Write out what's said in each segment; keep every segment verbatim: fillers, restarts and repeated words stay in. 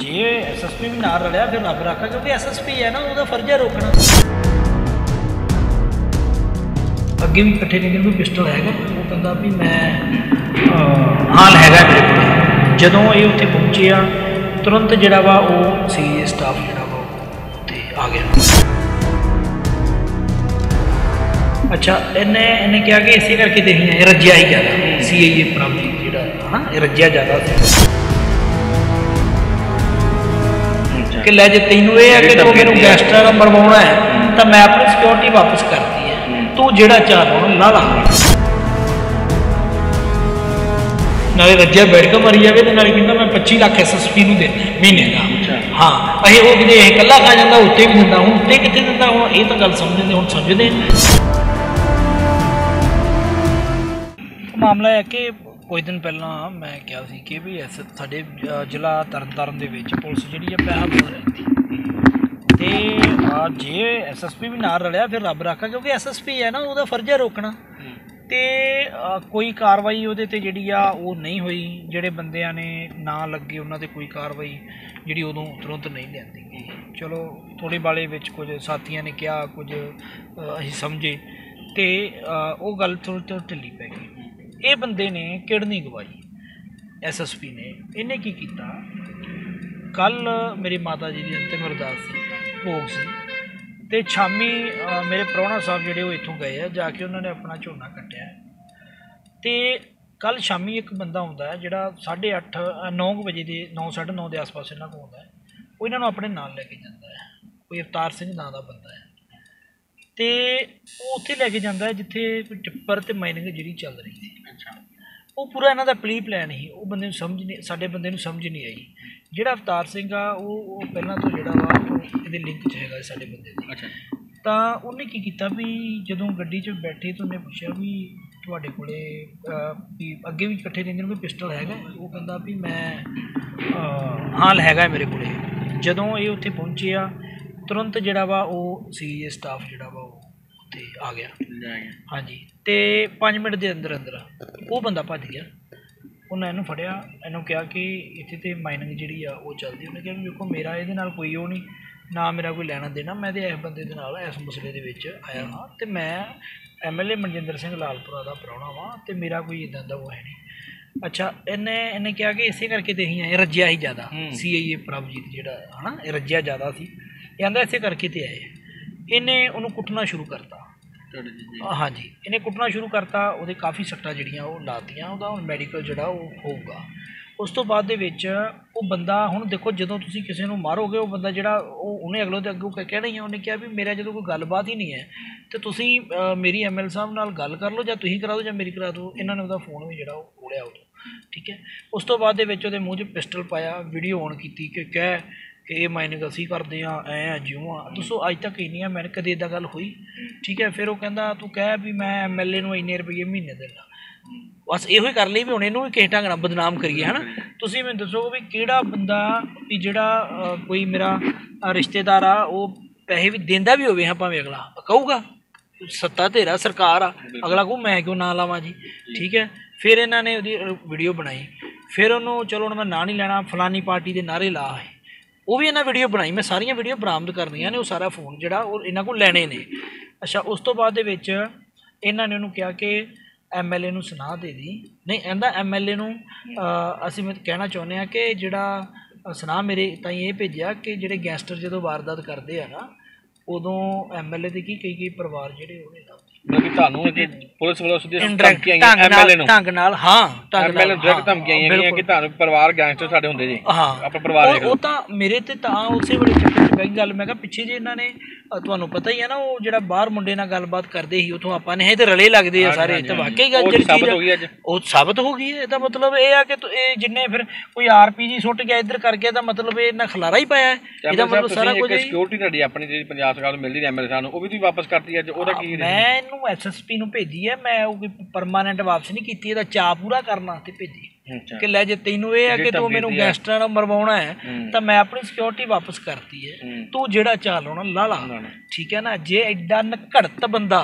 G S S P भी ना रलिया फिर रब रखा क्योंकि एस एस पी है ना उहदा फर्ज है रोकना। अगे भी कट्ठे निकल कोई पिस्टल हैगा वो कहता भी मैं हाल हैगा मेरे को जदों ये उत्थे पहुंचे आ तुरंत जिहड़ा वा वो सीए स्टाफ जिहड़ा वा उत्थे आ गया। अच्छा इन्हें इन्हें क्या कि इसी करके देखिए ये रज्जिया ही क्या सी ए ये प्राप्ति जिहड़ा है ना रज्जिया ज़्यादा कि लै जे तेनू ये है कि जो मेरे गैंगस्टर का मरवाना है तो मैं अपनी सिक्योरिटी वापस करती है तू जो चाहता ला ला नाले रज्जा बैठ के मरी जाए तो नाले कहना मैं पच्ची लाख एस एस पी नूं दे महीने का हाँ अभी वो कि कला खा जाता उत्ते भी दिता हूँ उत्ते कितने दिता हूँ ये तो गल समझते हम समझते मामला है कि कुछ दिन पहला मैं क्या सी कि भी ऐसे साढ़े जिला तरन तारण के पुलिस जी पैसा बहुत रहती जे एस एस पी भी ना रलिया फिर रब रखा क्योंकि एस एस पी है ना उहदा फर्ज है रोकना तो कोई कार्रवाई वो जी वो नहीं हुई जोड़े बंद ने ना लगे उन्होंने कोई कार्रवाई जी उदों तुरंत नहीं लेती गई। चलो थोड़े बाले कुछ साथियों ने कहा कुछ अं समझे तो वो गल थोड़ी थोड़ी ढिली पै गई। ये बंदे ने किडनी गवाई एस एस पी ने इन्हें की किया कल मेरी माता जी की अंतिम अरदास भोग सी तो शामी मेरे प्रहुणा साहब जोड़े वो इतों गए हैं जाके उन्होंने अपना झोना कट्टिया तो कल शामी एक बंदा आता है जोड़ा साढ़े अठ नौ बजे के नौ साढ़े नौ के आस पास इन्हों को आता है वो इन्हों अपने नाल लैके जाता है कोई अवतार सिंह नाम का बंदा है तो उत्थे लैके जाता है जिथे टिप्पर तो माइनिंग जी चल रही थी। अच्छा वो पूरा इन्हों का प्ली प्लैन ही वो बंदे समझ नहीं साढ़े बंदे समझ नहीं आई जोड़ा अवतार सिंह आ वो पहला तो जोड़ा वा ये लिंक है साढ़े बंदे दी। अच्छा तो उन्हें की किया भी जदों गड्डी च बैठे तो उन्हें पूछा भी थोड़े को अगे भी कट्ठे देंगे कोई पिस्टल हैगा वो कहता भी मैं हाल हैगा मेरे को जदों ये उत्थे पहुंचे आ तुरंत जोड़ा वा वो सी ए स्टाफ जोड़ा वा उत्थे आ गया। हाँ जी तो पाँच मिनट के अंदर अंदर वो बंदा भज गया उन्हें इन्हू फड़िया इन्हू कहा कि इत्थे ते माइनिंग जिहड़ी आ वो चलती उन्हें कहा देखो मेरा इहदे नाल कोई वो नहीं ना मेरा कोई लैना देना मैं तो इस बंदे दे नाल इस मसले दे विच आया हाँ तो मैं M L A Manjinder Singh Lalpura का प्राहुणा वां तो मेरा कोई इदां दा वो है नहीं। अच्छा इन्हें इन्हें कहा कि इस करके तो असीं रज्जिया ही ज़्यादा सी आई ए प्रभजीत जिहड़ा है ना रज्जिया ज़्यादा सी कहता इस करके तो आए इन्हें उन्होंने कुटना शुरू करता। हाँ जी इन्हें कुटना शुरू करता वो काफ़ी सट्टा जड़िया वो लातियाँ वह हम मैडिकल जोड़ा वो होगा उस तो बाद बंदा हूँ देखो जो तुम किसी को मारोगे वो बंदा जो उन्हें अगलों तो अगों कहना ही है उन्हें कहा भी मेरा जो कोई गलबात ही नहीं है तो तुम मेरी एम एल साहब नाल गल कर लो या तुम करा दो या मेरी करा दो इन्होंने वह फोन भी जो खोलिया उदों ठीक है। उस तो बाद मूँह च पिस्टल पाया वीडियो ऑन की कि कह कि यह माइनिंग असी करते हाँ ऐ ज्यों हाँ दसो अज तक इन्नी है मैंने कदे इदा गल हुई ठीक है। फिर वो कहता तू कह भी मैं एम एल ए इन्ने रुपये महीने देना बस यो कर ली भी हम इनू किस ढंग बदनाम करिए है ना। तुम मैं दसो भी कि बंदा भी जोड़ा कोई मेरा रिश्तेदार आ पैसे भी देता भी हो भावें अगला कहूगा सत्ता तेरा सरकार आ अगला कहू मैं क्यों ना लावा जी ठीक है। फिर इन्होंने वीडियो बनाई फिर उन्होंने चलो मैं ना नहीं लैना फलानी पार्टी के नारे ला है वो भी इन्हें वीडियो बनाई मैं सारिया वीडियो बरामद करनिया ने सारा फोन जोड़ा इन्हों को लैने ने। अच्छा उस तो बाद इन्होंने उन्होंने कहा कि एम एल ए नूं सलाह दे दी नहीं कहता एम एल ए नूं असीं कहना चाहुंदे आ कि जिहड़ा सलाह मेरे ताईं ये भेजिया कि जिहड़े गैंगस्टर जदों वारदात करदे आ ना उदों एम एल ए ते की कई कई परिवार जिहड़े उहने ਪਿੱਛੇ ਜੇ ਇਹਨਾਂ ਨੇ ਤੁਹਾਨੂੰ ਪਤਾ ਹੀ ਹੈ ਨਾ ਉਹ ਜਿਹੜਾ ਬਾਹਰ ਮੁੰਡੇ ਨਾਲ ਗੱਲਬਾਤ ਕਰਦੇ ਸੀ ਉਥੋਂ ਆਪਾਂ ਨੇ ਇਹ ਤੇ ਰਲੇ ਲੱਗਦੇ ਆ ਸਾਰੇ ਤੇ ਵਾਕਈ ਗੱਲ ਜਿਹੜੀ ਉਹ ਸਾਬਤ ਹੋ ਗਈ ਹੈ ਇਹਦਾ ਮਤਲਬ ਇਹ ਆ ਕਿ ਇਹ ਜਿੰਨੇ ਫਿਰ ਕੋਈ ਆਰ ਪੀ ਜੀ ਸੁੱਟ ਗਿਆ ਇੱਧਰ ਕਰਕੇ ਇਹਦਾ ਮਤਲਬ ਇਹਨਾਂ ਖਲਾਰਾ ਹੀ ਪਾਇਆ ਇਹਦਾ ਮਤਲਬ ਸਾਰਾ ਕੁਝ ਸਿਕਿਉਰਿਟੀ ਤੁਹਾਡੀ ਆਪਣੀ ਜਿਹੜੀ ਪੰਜਾਬ ਸਰਕਾਰ ਨੂੰ ਮਿਲਦੀ ਐਮ ਐਲ ਸਾਨੂੰ ਉਹ ਵੀ ਤੁਸੀਂ ਵਾਪਸ ਕਰਤੀ ਅੱਜ ਉਹਦਾ ਕੀ ਮੈਂ इन्हू एस एस पी नूं भेजी है मैं कोई परमानेंट वापसी नहीं की इहदा चा पूरा करना ते भेजी कि लै जे तैनू ये है कि तू मैनू गैंगस्टर नाल मरवाउणा है तो मैं अपनी सिक्योरिटी वापस करती है तू जिहड़ा चाह लाउणा ला ला ठीक है ना। जे एडा नकड़त बंदा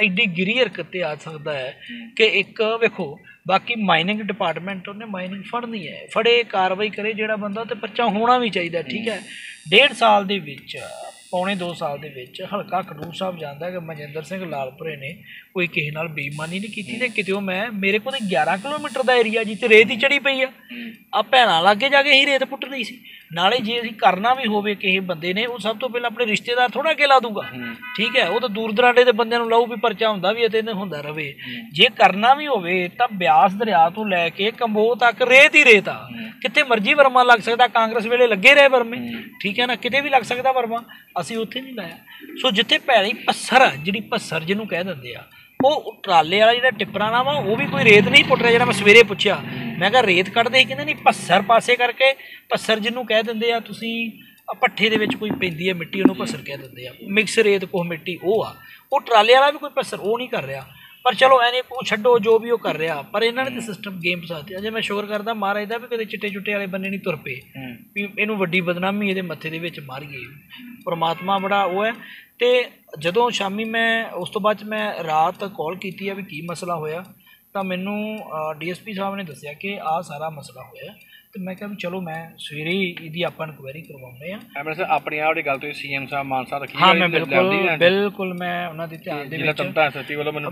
एडी गिरीयर करते आ सकता है कि एक वेखो बाकी माइनिंग डिपार्टमेंट उन्हें माइनिंग फड़नी है, फड़े कार्रवाई करे जोड़ा बंदा तो पर्चा होना भी चाहिए। ठीक है, डेढ़ साल के पौने दो साल के हल्का खडूर साहब जाता है कि मनजिंदर सिंह लालपुरे ने कोई किसी नाल बेईमानी नहीं की तो कितों मैं मेरे को ग्यारह किलोमीटर का एरिया जिते रेत ही चढ़ी पई आ, भैना लागे जाके ही रेत पुट रही सी। नाले जे असीं करना भी होवे किसी बंदे ने वो सब तो पहले अपने रिश्तेदार थोड़ा के ला दूगा। ठीक है, वो तो दूर दराडे के बंदे लाऊ भी परचा हुंदा भी ते हुंदा रहे। जे करना भी होवे तां ब्यास दरिया तो लैके कंबो तक रेत ही रेत आ, कितें मर्जी वर्मा लग सकता। कांग्रेस वेले लगे रहे वर्मे, ठीक है ना, कितें भी लग सकता वर्मा, असीं उत्थे नहीं लाया। सो जिथे भैणी पस्सर जिहड़ी पस्सर जिहनूं कह दिंदे आ वो ट्राले वाला जिहड़ा टिप्पराना वा वो भी कोई रेत नहीं पुट रहा। जिहड़ा मैं सवेरे पुछया मैं क्या रेत कढ़ते ही कहते नहीं पस्सर पासे करके पस्सर जिन्होंने कह देंगे तुसी भट्ठे दे विच कोई पैंदी है मिट्टी उन्होंने पस्सर कह देंगे आ, मिक्स रेत कोह मिट्टी वो आ, वो ट्राले वाला भी कोई पस्सर वो नहीं कर रहा। पर चलो एने छड्डो जो भी वो कर रहा, पर इन्होंने तो सिस्टम गेम फसाते। अजे मैं शुक्र करता महाराज का भी कदे चिट्टे चुट्टे वाले बन्ने नहीं तुर पे भी इनू वड्डी बदनामी ये मत्थे दे विच मार गई। परमात्मा बड़ा वो है। तो जदों शामी मैं उस तो बाद मैं रात कॉल की भी की मसला होया तो मैनू डी एस पी साहब ने दसिया कि आ सारा मसला होया। तो मैं कहा चलो मैं सवेरे यदि आप इंक्वायरी करवाने अपनी आपकी गल तो सी एम साहब मान साहब रखी। हाँ मैं बिल्कुल बिल्कुल मैं उन्होंने ध्यान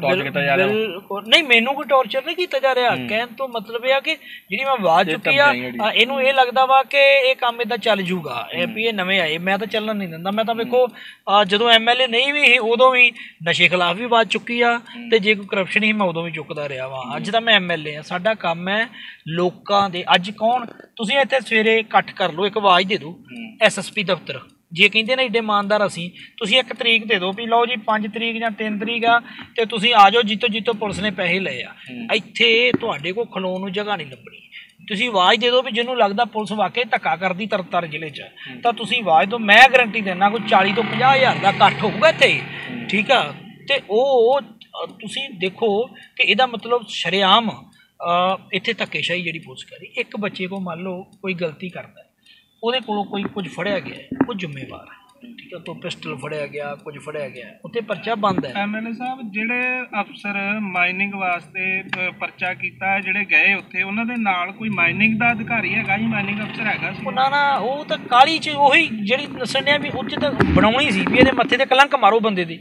बिल्कुल नहीं मैनू कोई टॉर्चर नहीं किया जा रहा। कहने तो मतलब यह कि जी मैं आवाज चुकी आ इनू ये लगता वा कि यह काम इदा चल जूगा भी ये नवे आए मैं तो चलना नहीं दिंदा। मैं तो देखो जो एम एल ए नहीं भी उदों भी नशे खिलाफ भी आवाज चुकी आ तो जे कोई करप्शन ही मैं उदों भी चुकता रहा वा। अज तो मैं एम एल ए हाँ, साडा काम है लोगों के अज कौन ਤੁਸੀਂ ਇੱਥੇ ਸਵੇਰੇ ਇਕੱਠ कर लो एक आवाज़ दे दो एस एस पी दफ्तर जे ਕਹਿੰਦੇ ਨੇ ਏਡੇ ਇਮਾਨਦਾਰ ਅਸੀਂ ਤੁਸੀਂ ਇੱਕ ਤਰੀਕ ਦੇ ਦਿਓ ਵੀ ਲਓ ਜੀ ਪੰਜ ਤਰੀਕ ਜਾਂ ਤਿੰਨ ਤਰੀਕ ਆ ਤੇ ਤੁਸੀਂ ਆ ਜਾਓ ਜਿੱਤੋਂ ਜਿੱਤੋਂ ਪੁਲਿਸ ਨੇ ਪੈਸੇ ਲਏ ਆ। ਇੱਥੇ ਤੁਹਾਡੇ ਕੋਲ ਖਲੋਣ ਨੂੰ ਜਗ੍ਹਾ ਨਹੀਂ ਲੱਭਣੀ। ਤੁਸੀਂ ਆਵਾਜ਼ ਦੇ ਦਿਓ ਵੀ ਜਿਹਨੂੰ ਲੱਗਦਾ ਪੁਲਿਸ ਵਾਕਈ ਧੱਕਾ ਕਰਦੀ ਤਰਨਤਾਰਨ ਜ਼ਿਲ੍ਹੇ 'ਚ ਤਾਂ ਤੁਸੀਂ ਆਵਾਜ਼ ਦਿਓ। ਮੈਂ ਗਰੰਟੀ ਦਿੰਦਾ ਕੋਈ ਚਾਲੀ ਤੋਂ ਪੰਜਾਹ ਹਜ਼ਾਰ ਦਾ ਇਕੱਠ ਹੋਊਗਾ ਇੱਥੇ। ठीक ਆ ਤੇ ਉਹ ਤੁਸੀਂ ਦੇਖੋ ਕਿ ਇਹਦਾ मतलब ਸ਼ਰੇਆਮ इत्थे धक्केशाही जिहड़ी पुलिस कर रही। एक बच्चे को मान लो कोई गलती करता है उहदे कोलों कोई कुछ फड़िया गया है वो जिम्मेवार है। ठीक है, तो पिस्टल फड़िया गया कुछ फड़िया गया उत्ते परचा बंद है। एम एल ए साहब जिहड़े अफसर माइनिंग वास्ते परचा किया जिहड़े गए उत्थे उन्हां दे नाल कोई माइनिंग दा अधिकारी हैगा जी माइनिंग अफसर हैगा सी ना ना वो तो काली च उही जिहड़ी दसणिया भी उच्च बनाउणी सी भी इहदे मत्थे ते कलंक मारो बंदे दी।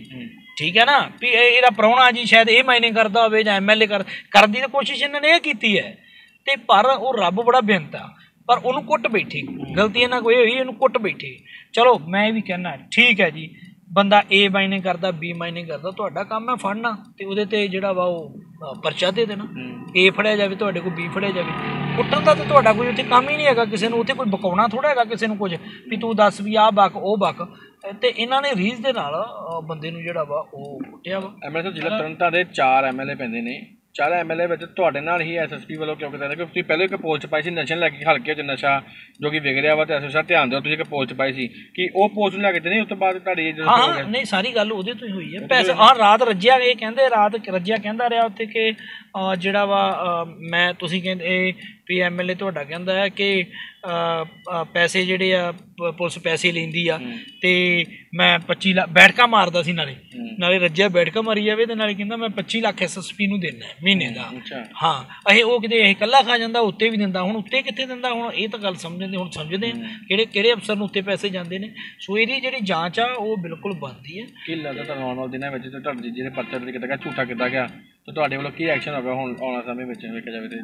ठीक है ना भी ये प्राहुणा जी शायद ये माइनिंग करता हो एम एल ए कर करने की कोशिश इन्होंने यह की है तो पर वो रब बड़ा बेनता पर उन्होंने कुट बैठी गलती इन्होंने कोई हुई इन्होंने कुट बैठी। चलो मैं भी कहना ठीक है जी बंदा ए माइनिंग करता बी माइनिंग करता तो काम है फड़ना तो वो जोड़ा वा वो परचा दे देना ए फड़िया जाए तो बी फड़िया जाए। कुटन का तो कोई उत्थे काम ही नहीं है किसी को उत्थे कोई बकाउना थोड़ा है किसी को कुछ भी तू दस भी आ बक वो बक तो इन्होंने रीज के नाल बंदे नूं जिहड़ा वा वो कुटिया वा। एम एल ए जिला तरनतारन दे चार एम एल ए पैंदे ने चार एम एल ए तुहाडे नाल ही एस एस पी वालों क्यों कहते हैं कि पहले एक पोस्ट पाई सी नशे लैके हल्के च नशा जो कि विगड़िया वा तो एस एस साहब ध्यान दो एक पोस्ट पाई सी कि वो पोस्ट लैके देते नहीं उस तो बाद हाँ नहीं सारी गल वो तो ही हुई है पैसे हाँ रात रज्जिया ये कहते रात रज्जिया कहता रहा उत्थे कि जिहड़ा वा मैं तुसीं कहंदे भी एम एल ए तुहाडा कहंदा है कि पैसे जिहड़े आ पुलिस पैसे लैंदी आ ते मैं पच्ची लाख बैठका मारदा सी नाले नाले रज्जिया बैठका मारी जावे ते नाले कहंदा मैं पच्ची लाख एस एस पी नूं देना है महीने का। हाँ असीं वो किते असीं कल्ला खा जांदा उत्ते भी दिंदा हुण उत्ते कित्थे दिंदा हुण ये तां गल समझदे हुण समझदे किहड़े किहड़े अफसर नूं उत्ते पैसे जांदे ने। सो इहदी जिहड़ी जांच आ ओह बिल्कुल बनदी है। कि लगदा तुहानूं आउण वाले दिनां विच तुहाडे जिहड़े परचे ते कित्ता झूठा कित्ता गया ते तुहाडे ਵੱਲੋਂ ਕੀ ਐਕਸ਼ਨ ਹੋਗਾ ਹੁਣ ਆਉਣਾ ਸਮੇਂ ਵਿੱਚ ਵੇਖਿਆ ਜਾਵੇ ਤੇ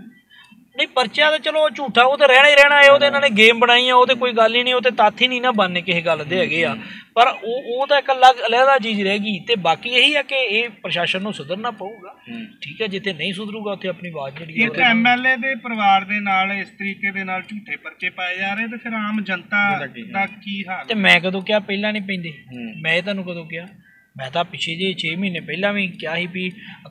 नहीं परचा तो चलो झूठा वो तो रहना ही रहना है। वो तो इन्होंने गेम बनाई है वो तो कोई गल ही नहीं वो तो तत्थ ही नहीं ना बनने किसी गल दे है पर वो तो एक अलग अलहदा चीज़ रह गई। तो बाकी यही है कि ये प्रशासन को सुधरना पऊगा। ठीक है जिते नहीं सुधरूगा उत्थे अपनी आवाज़ जी एम एल ए के परिवार के नाल इस तरीके के नाल झूठे परचे पाए जा रहे तो फिर आम जनता का की हाल। तो मैं कदों क्या पहला नहीं पैंदे मैं तुहानूं कदों क्या मैं तो पिछले जे छे महीने पहला भी क्या ही भी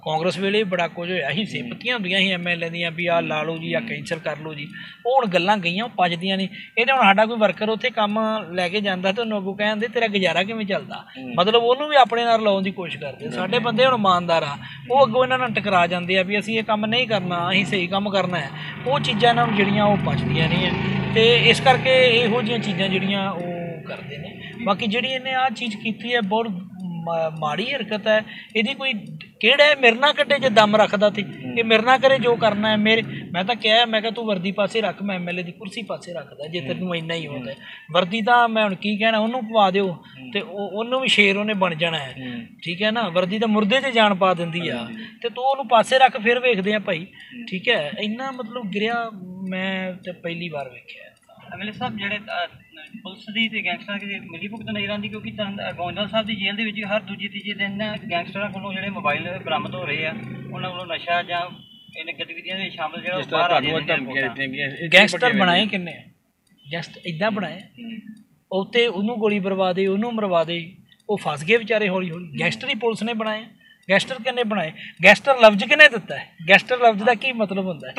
कांग्रेस वेले भी बड़ा कुछ होया ही सिंपतियां हुंदियां ही एम एल ए दीआं भी आ ला लो जी आ कैंसल कर लो जी वो हुण गल्लां गईयां पजदियां नहीं। इहदे हुण साडा कोई वर्कर उत्थे काम लैके जांदा ते उहनूं अगों कहंदे तेरा गुजारा किवें चलदा मतलब उहनूं भी अपने नाल लाउण दी कोशिश करदे। साडे बंदे हुण इमानदार आ वो अगों इन्हां नाल टकरा जांदे आ भी असीं इह काम नहीं करना असीं सही काम करना है वो चीज़ां इन्हां नूं जिहड़ियां वो पचदियां नहीं है ते इस करके इहो जिहियां चीज़ां जिहड़ियां वो करदे ने। बाकी जिहड़ी इहने आ चीज़ कीती है बहुत माड़ी हरकत है, यदि कोई केड़ा है मेरे ना कटे जो दम रखता थे कि मेरे ना करे जो करना है मेरे, मैं तो कहा मैं तू वर्दी पासे रख, मैं एम एल ए की कुर्सी पासे रखता जे तेनों इन्ना ही होता है वर्दी का, मैं हूँ की कहना उन्होंने पवा दो तो उन्होंने भी शेर उन्हें बन जाना है, ठीक है ना, वर्दी तो मुरदे से जान पा देंदी आ, तो तू उन्होंने पासे रख फिर वेखदे हैं भाई, ठीक है। इन्ना मतलब गिरिया मैं तो पहली बार वेख्या। एम एल ए साहब जिहड़े पुलिस की तो गैंगस्टर की मिली भुगत नज़र आती, क्योंकि गोंदल साहब की जेल के हर दूजे तीजे दिन गैंगस्टर को जो मोबाइल बरामद हो रहे हैं, उन्होंने को नशा या इन गतिविधियों में शामिल गैंगस्टर बनाए किन्ने जस्ट इदा बनाए उत्ते उन्होंने गोली मरवा दे उन्होंने मरवा दे, वो फस गए बेचारे हौली हौली। गैंगस्टर ही पुलिस ने बनाए, गैंगस्टर किन्ने बनाए, गैंगस्टर लफ्ज किन्ने दिता है, गैंगस्टर लफ्ज का की मतलब होता है?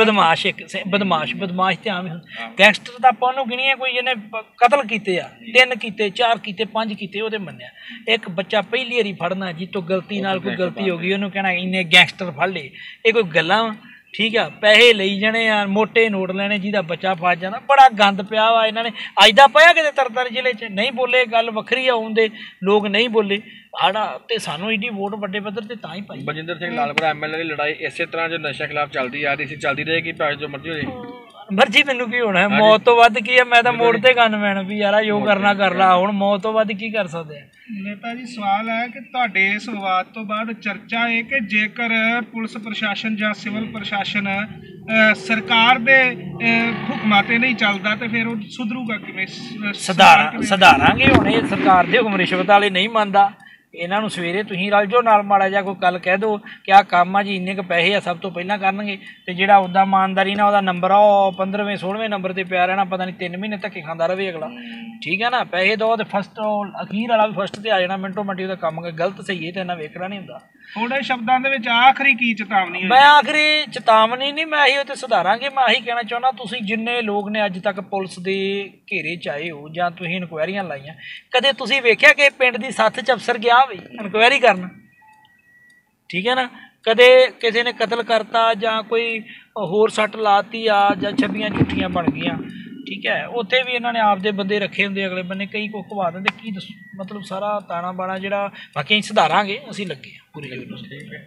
बदमाश, एक बदमाश बदमाश तो आम ही गैंगस्टर तो आप गिणिए कोई जिन्हें कतल किए आ तीन किए चार किए पांच किए वो मन्या, एक बच्चा पहली बारी फड़ना जी तो गलती नाल कोई गलती हो गई उन्होंने कहना इन्हें गैंगस्टर फड़ ले, ये कोई गल्लां ठीक है। पैसे लई जाने आ मोटे नोट लेने जिदा बच्चा फस जाना, बड़ा गंद पिया वा इन्होंने अज का पाया कि तरतर जिले च नहीं बोले, गल वखरी आउंदे लोग नहीं बोले आड़ा तो सानू एडी वोट बड़े पद्धर से तां ही पाई। Manjinder Singh Lalpura M L A की लड़ाई इस तरह जो नशा खिलाफ चलती आ रही सी चलती रहेगी, भावें जो मर्जी हो जाए मर्जी मैनू की होना है, मौत तो वध की है, मैं तो मोड़ ते गनमैन भी यार जो करना कर ला, हुण मौत तो वध की कर सकते हैं। नेता जी सवाल है कि तुहाडे इस विवाद तो बाद चर्चा है कि जेकर पुलिस प्रशासन या सिविल प्रशासन सरकार दे हुक्मां ते नहीं चलदा तो फिर सुधरूगा किवें? सुधार सुधारांगे, हुण इह सरकार दे हुक्म रिश्वत वाले नहीं मानदा, इन्हों सवेरे तुम रल जाओ नाल माड़ा जा कोई कल कह दो कि आ काम आ जी इन्ने पैसे आ सब तो पहला करनगे, तो जो उदा ईमानदारी ना नंबर आओ पंद्रहवें सोलहवें नंबर पर पिया रहना, पता नहीं तीन महीने धक्के खाता रहे अगला, ठीक है ना। पैसे दो तो फस्ट अखीर वाला भी फस्ट से आ जाना मिनटो मिनटी का काम गलत सही है, तो इन्ना वेखना नहीं होंगे। थोड़े शब्दों के आखिरी की चेतावनी? मैं आखिरी चेतावनी नहीं, मैं यही उत्तर सुधारा कि मैं यही कहना चाहना, तुम जिन्ने लोग ने अज तक पुलिस के घेरे च आए हो या इनकुआरियां लाइया, कदे तुम वेख्या कि पिंड की सत्थ च अफसर गया इंक्वायरी करना, ठीक है ना, कदे किसी ने कतल करता या कोई होर सट लाती आ या छबियां झूठियां बन गई, ठीक है, उत्थे भी इन्होंने आपदे बंदे रखे होंगे अगले बन्ने कई को घवा देंगे की दस मतलब सारा ताना बाना जो बाकी सुधारांगे असीं लगे पूरी।